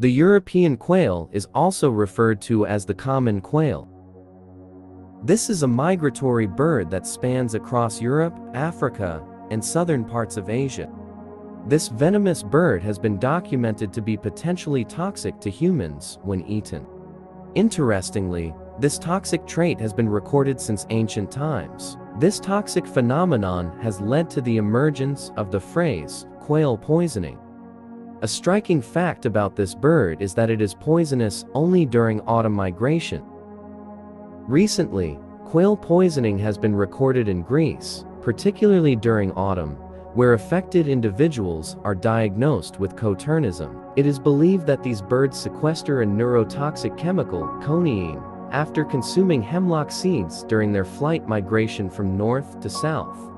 The European quail is also referred to as the common quail. This is a migratory bird that spans across Europe, Africa, and southern parts of Asia. This venomous bird has been documented to be potentially toxic to humans when eaten. Interestingly, this toxic trait has been recorded since ancient times. This toxic phenomenon has led to the emergence of the phrase, quail poisoning. A striking fact about this bird is that it is poisonous only during autumn migration. Recently, quail poisoning has been recorded in Greece, particularly during autumn, where affected individuals are diagnosed with coternism. It is believed that these birds sequester a neurotoxic chemical, coniene, after consuming hemlock seeds during their flight migration from north to south.